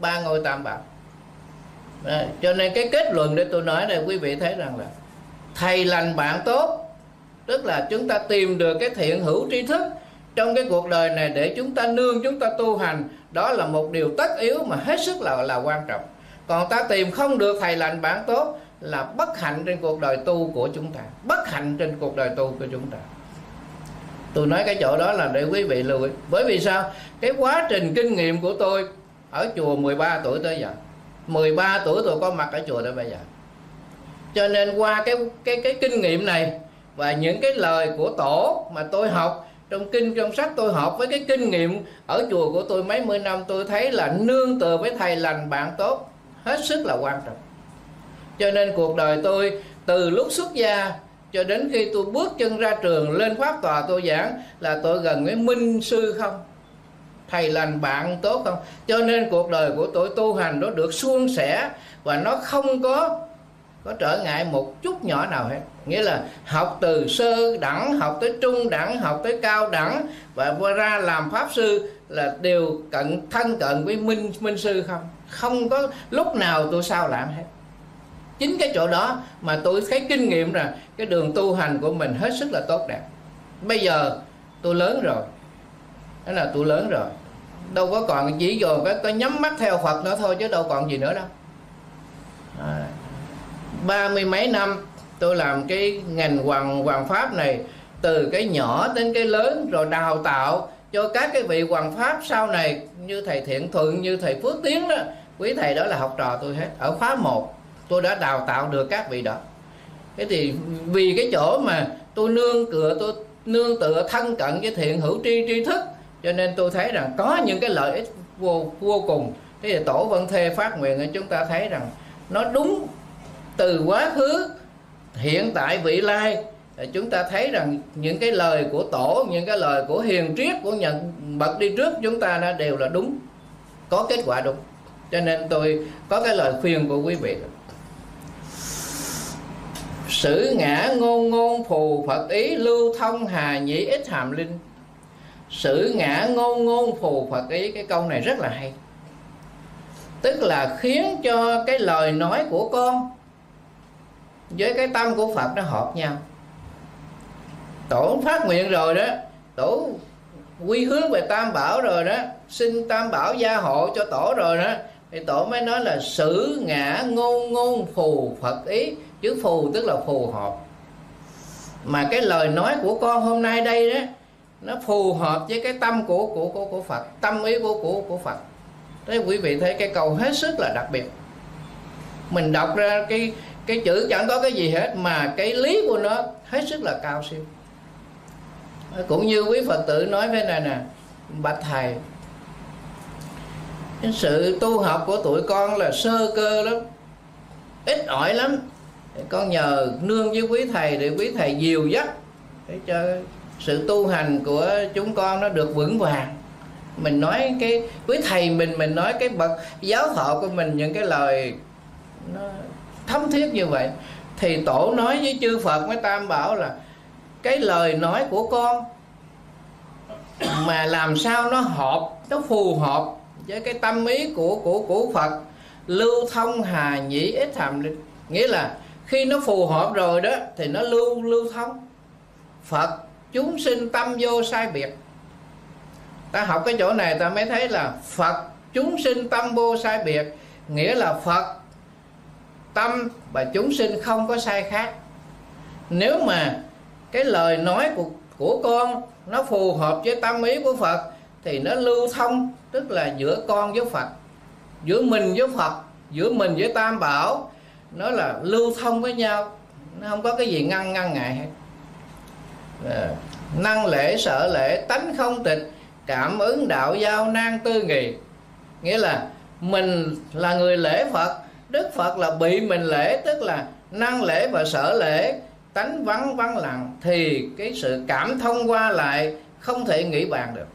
ba ngôi tam bảo. Cho nên cái kết luận để tôi nói này, quý vị thấy rằng là thầy lành bạn tốt, tức là chúng ta tìm được cái thiện hữu tri thức trong cái cuộc đời này để chúng ta nương, chúng ta tu hành. Đó là một điều tất yếu mà hết sức là quan trọng. Còn ta tìm không được thầy lành bạn tốt là bất hạnh trên cuộc đời tu của chúng ta, bất hạnh trên cuộc đời tu của chúng ta. Tôi nói cái chỗ đó là để quý vị lưu ý. Bởi vì sao? Cái quá trình kinh nghiệm của tôi ở chùa 13 tuổi tới giờ, 13 tuổi tôi có mặt ở chùa tới bây giờ. Cho nên qua cái kinh nghiệm này và những cái lời của tổ mà tôi học trong kinh, trong sách tôi học, với cái kinh nghiệm ở chùa của tôi mấy mươi năm, tôi thấy là nương tựa với thầy lành bạn tốt hết sức là quan trọng. Cho nên cuộc đời tôi từ lúc xuất gia cho đến khi tôi bước chân ra trường lên pháp tòa tôi giảng là tôi gần với minh sư không, thầy lành bạn tốt không. Cho nên cuộc đời của tôi tu hành nó được suôn sẻ và nó không có trở ngại một chút nhỏ nào hết. Nghĩa là học từ sơ đẳng, học tới trung đẳng, học tới cao đẳng và ra làm pháp sư là đều thân cận với minh sư không. Không có lúc nào tôi sao lãng hết. Chính cái chỗ đó mà tôi thấy kinh nghiệm rằng cái đường tu hành của mình hết sức là tốt đẹp. Bây giờ tôi lớn rồi, đó là tôi lớn rồi, đâu có còn chỉ rồi có nhắm mắt theo Phật nữa thôi chứ đâu còn gì nữa đâu. 30 mấy năm tôi làm cái ngành hoàng pháp này, từ cái nhỏ đến cái lớn, rồi đào tạo cho các cái vị hoàng pháp sau này như thầy Thiện Thuận, như thầy Phước Tiến đó, quý thầy đó là học trò tôi hết. Ở khóa 1 tôi đã đào tạo được các vị đó. Thế thì vì cái chỗ mà tôi nương tựa thân cận với thiện hữu tri thức Cho nên tôi thấy rằng có những cái lợi ích vô cùng. Thế thì Tổ Văn Thê phát nguyện, chúng ta thấy rằng nó đúng từ quá khứ, hiện tại, vị lai. Chúng ta thấy rằng những cái lời của Tổ, những cái lời của hiền triết, của nhận bậc đi trước chúng ta đã đều là đúng, có kết quả đúng. Cho nên tôi có cái lời khuyên của quý vị: sử ngã ngôn ngôn phù Phật ý, lưu thông hà nhĩ ít hàm linh. Sử ngã ngôn ngôn phù Phật ý, cái câu này rất là hay. Tức là khiến cho cái lời nói của con với cái tâm của Phật nó hợp nhau. Tổ phát nguyện rồi đó, Tổ quy hướng về Tam Bảo rồi đó, xin Tam Bảo gia hộ cho Tổ rồi đó, thì Tổ mới nói là sử ngã ngôn ngôn phù Phật ý. Chữ phù tức là phù hợp, mà cái lời nói của con hôm nay đây đó, nó phù hợp với cái tâm của Phật, tâm ý của Phật. Thế quý vị thấy cái câu hết sức là đặc biệt. Mình đọc ra cái chữ chẳng có cái gì hết, mà cái lý của nó hết sức là cao siêu. Cũng như quý Phật tử nói thế này nè: bạch thầy, cái sự tu học của tụi con là sơ cơ lắm, ít ỏi lắm, con nhờ nương với quý thầy để quý thầy dìu dắt để cho sự tu hành của chúng con nó được vững vàng. Mình nói cái quý thầy mình nói cái bậc giáo thọ của mình những cái lời nó thấm thiết như vậy. Thì Tổ nói với chư Phật với Tam Bảo là cái lời nói của con mà làm sao nó hợp, nó phù hợp với cái tâm ý của Phật. Lưu thông hà nhĩ ít hàm linh, nghĩa là khi nó phù hợp rồi đó thì nó lưu thông. Phật chúng sinh tâm vô sai biệt. Ta học cái chỗ này ta mới thấy là Phật chúng sinh tâm vô sai biệt, nghĩa là Phật tâm và chúng sinh không có sai khác. Nếu mà cái lời nói của con nó phù hợp với tâm ý của Phật thì nó lưu thông, tức là giữa con với Phật, giữa mình với Phật, giữa mình với Tam Bảo, nó là lưu thông với nhau, nó không có cái gì ngăn ngại hết. Năng lễ sợ lễ, tánh không tịch, cảm ứng đạo giao nan tư nghì. Nghĩa là mình là người lễ Phật, Đức Phật là bị mình lễ, tức là năng lễ và sở lễ, tánh vắng vắng lặng, thì cái sự cảm thông qua lại không thể nghĩ bàn được,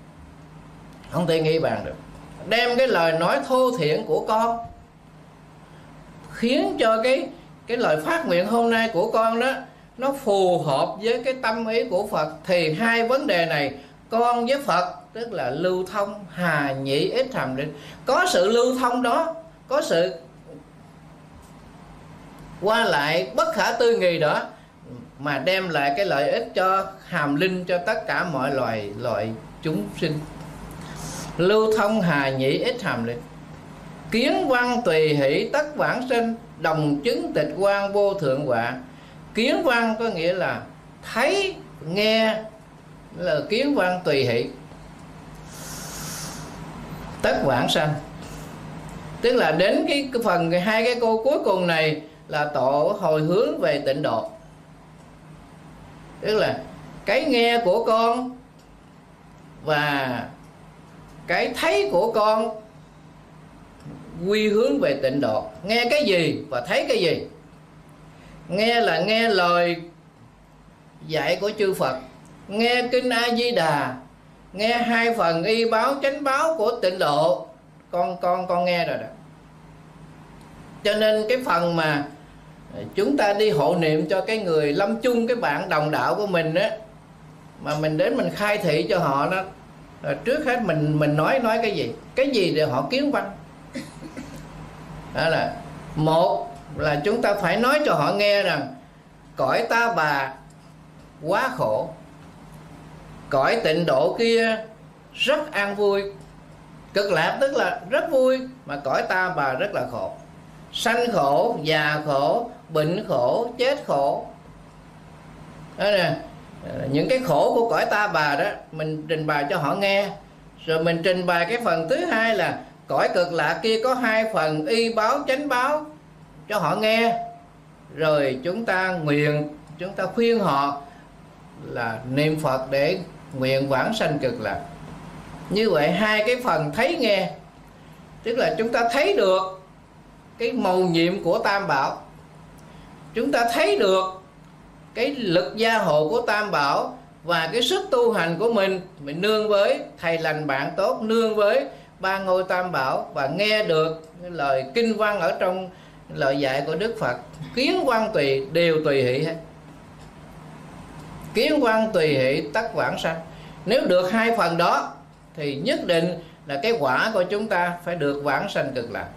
không thể nghĩ bàn được. Đem cái lời nói thô thiện của con khiến cho cái lời phát nguyện hôm nay của con đó nó phù hợp với cái tâm ý của Phật, thì hai vấn đề này con với Phật, tức là lưu thông hà nhĩ ít hàm định. Có sự lưu thông đó, có sự qua lại bất khả tư nghì đó, mà đem lại cái lợi ích cho hàm linh, cho tất cả mọi loại chúng sinh. Lưu thông hà nhĩ ít hàm linh, kiến văn tùy hỷ tất vãng sinh, đồng chứng tịch quan vô thượng họa. Kiến văn có nghĩa là thấy, nghe, là kiến văn tùy hỷ tất vãng sanh. Tức là đến cái phần hai cái câu cuối cùng này là Tổ hồi hướng về tịnh độ. Tức là cái nghe của con và cái thấy của con quy hướng về tịnh độ. Nghe cái gì và thấy cái gì? Nghe là nghe lời dạy của chư Phật, nghe kinh A Di Đà, nghe hai phần y báo chánh báo của tịnh độ. Con nghe rồi đó. Cho nên cái phần mà chúng ta đi hộ niệm cho cái người lâm chung, cái bạn đồng đạo của mình á, mà mình đến mình khai thị cho họ đó, rồi trước hết mình nói cái gì? Cái gì để họ kiến văn? Đó là một là chúng ta phải nói cho họ nghe rằng cõi ta bà quá khổ, cõi tịnh độ kia rất an vui. Cực lạc tức là rất vui, mà cõi ta bà rất là khổ. Sanh khổ, già khổ, bệnh khổ, chết khổ. Đó nè, những cái khổ của cõi ta bà đó mình trình bày cho họ nghe. Rồi mình trình bày cái phần thứ hai là cõi cực lạc kia có hai phần y báo chánh báo cho họ nghe. Rồi chúng ta nguyện, chúng ta khuyên họ là niệm Phật để nguyện vãng sanh cực lạc. Như vậy hai cái phần thấy nghe, tức là chúng ta thấy được cái mầu nhiệm của Tam Bảo, chúng ta thấy được cái lực gia hộ của Tam Bảo và cái sức tu hành của mình nương với thầy lành bạn tốt, nương với ba ngôi Tam Bảo, và nghe được lời kinh văn ở trong lời dạy của Đức Phật. Kiến văn tùy đều tùy hỷ hết, kiến văn tùy hỷ tất vãng sanh. Nếu được hai phần đó thì nhất định là cái quả của chúng ta phải được vãng sanh cực lạc.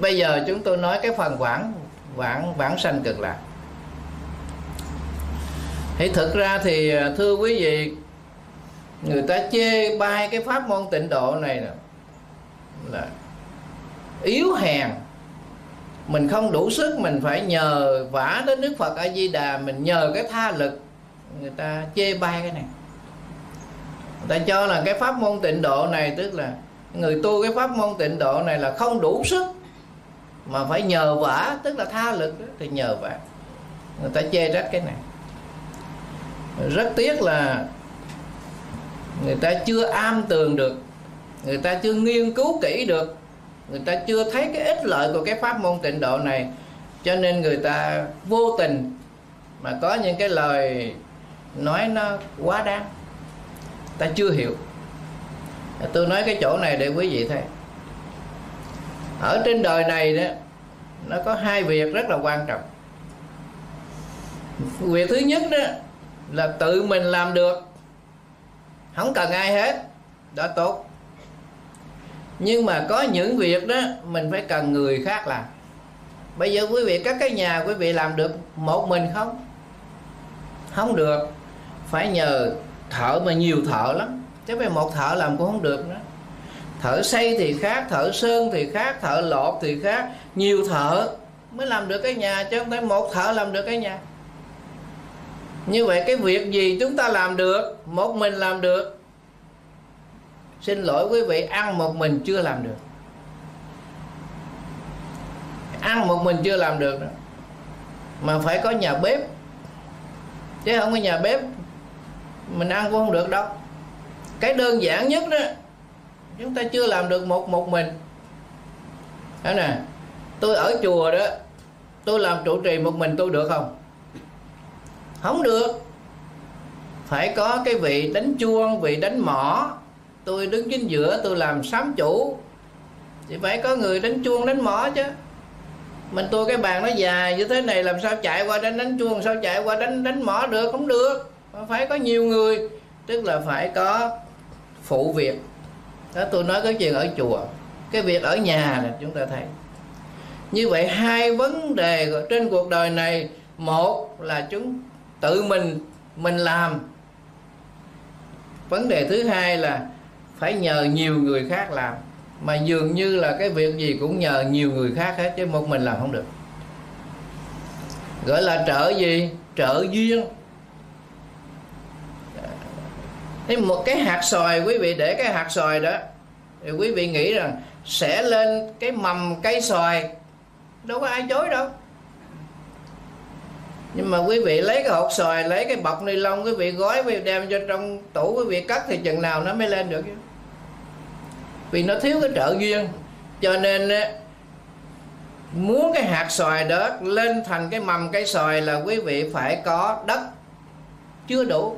Bây giờ chúng tôi nói cái phần vãng sanh cực lạc. Thì thực ra thì thưa quý vị, người ta chê bai cái pháp môn tịnh độ này là yếu hèn, mình không đủ sức, mình phải nhờ vả đến Đức Phật A Di Đà, mình nhờ cái tha lực. Người ta chê bai cái này, người ta cho là cái pháp môn tịnh độ này, tức là người tu cái pháp môn tịnh độ này là không đủ sức mà phải nhờ vả, tức là tha lực đó, thì nhờ vả. Người ta chê trách cái này. Rất tiếc là người ta chưa am tường được, người ta chưa nghiên cứu kỹ được, người ta chưa thấy cái ích lợi của cái pháp môn tịnh độ này, cho nên người ta vô tình mà có những cái lời nói nó quá đáng, ta chưa hiểu. Tôi nói cái chỗ này để quý vị thấy. Ở trên đời này đó, nó có hai việc rất là quan trọng. Việc thứ nhất đó là tự mình làm được, không cần ai hết, đó tốt. Nhưng mà có những việc đó mình phải cần người khác làm. Bây giờ quý vị, các cái nhà quý vị làm được một mình không? Không được, phải nhờ thợ, mà nhiều thợ lắm, chứ phải một thợ làm cũng không được nữa. Thợ xây thì khác, thợ sơn thì khác, thợ lột thì khác, nhiều thợ mới làm được cái nhà, chứ không phải một thợ làm được cái nhà. Như vậy cái việc gì chúng ta làm được, một mình làm được, xin lỗi quý vị, ăn một mình chưa làm được. Ăn một mình chưa làm được đó, mà phải có nhà bếp, chứ không có nhà bếp mình ăn cũng không được đâu. Cái đơn giản nhất đó chúng ta chưa làm được một mình đó nè. Tôi ở chùa đó, tôi làm trụ trì một mình tôi được không? Không được, phải có cái vị đánh chuông, vị đánh mõ. Tôi đứng chính giữa, tôi làm sám chủ thì phải có người đánh chuông đánh mõ chứ. Mình tôi cái bàn nó dài như thế này, làm sao chạy qua đánh chuông, sao chạy qua đánh mõ được, không được. Phải có nhiều người, tức là phải có phụ việc đó. Tôi nói cái chuyện ở chùa, cái việc ở nhà là chúng ta thấy. Như vậy hai vấn đề trên cuộc đời này, một là chúng tự mình làm, vấn đề thứ hai là phải nhờ nhiều người khác làm. Mà dường như là cái việc gì cũng nhờ nhiều người khác hết, chứ một mình làm không được. Gọi là trợ gì? Trợ duyên. Thế một cái hạt xoài, quý vị để cái hạt xoài đó thì quý vị nghĩ rằng sẽ lên cái mầm cây xoài, đâu có ai chối đâu. Nhưng mà quý vị lấy cái hột xoài, lấy cái bọc ni lông, quý vị gói, quý vị đem cho trong tủ, quý vị cất thì chừng nào nó mới lên được chứ. Vì nó thiếu cái trợ duyên. Cho nên muốn cái hạt xoài đó lên thành cái mầm cây xoài là quý vị phải có đất chưa đủ,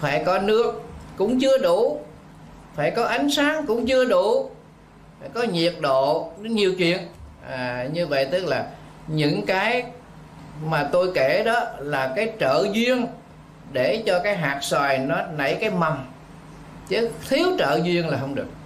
phải có nước cũng chưa đủ, phải có ánh sáng cũng chưa đủ, phải có nhiệt độ, nhiều chuyện. Như vậy tức là những cái mà tôi kể đó là cái trợ duyên để cho cái hạt xoài nó nảy cái mầm, chứ thiếu trợ duyên là không được.